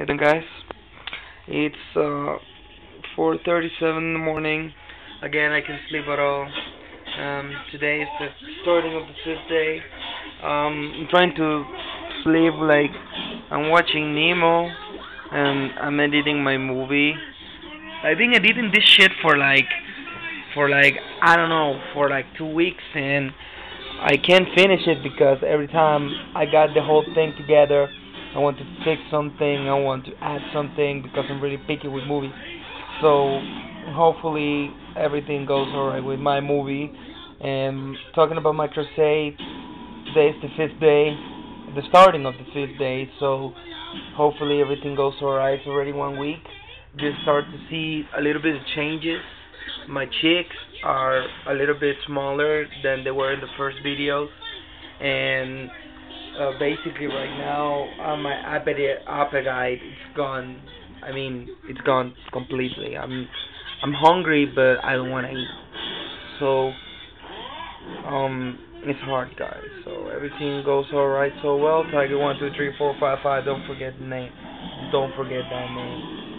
Hey then guys, it's 4:37 in the morning. Again, I can't sleep at all. Today is the starting of the fifth day. I'm trying to sleep, like I'm watching Nemo and I'm editing my movie. I've been editing this shit for like I don't know, for like 2 weeks, and I can't finish it because every time I got the whole thing together, I want to fix something, I want to add something, because I'm really picky with movies. So hopefully everything goes alright with my movie. And talking about my crusade, today is the fifth day, the starting of the fifth day, so hopefully everything goes alright. It's already 1 week. Just start to see a little bit of changes. My cheeks are a little bit smaller than they were in the first videos, and basically right now my appetite is gone. I mean, it's gone completely. I'm hungry, but I don't want to eat. So it's hard, guys. So everything goes alright so well. Tiger 1, 2, 3, 4, 5, 5. Don't forget the name. Don't forget that name.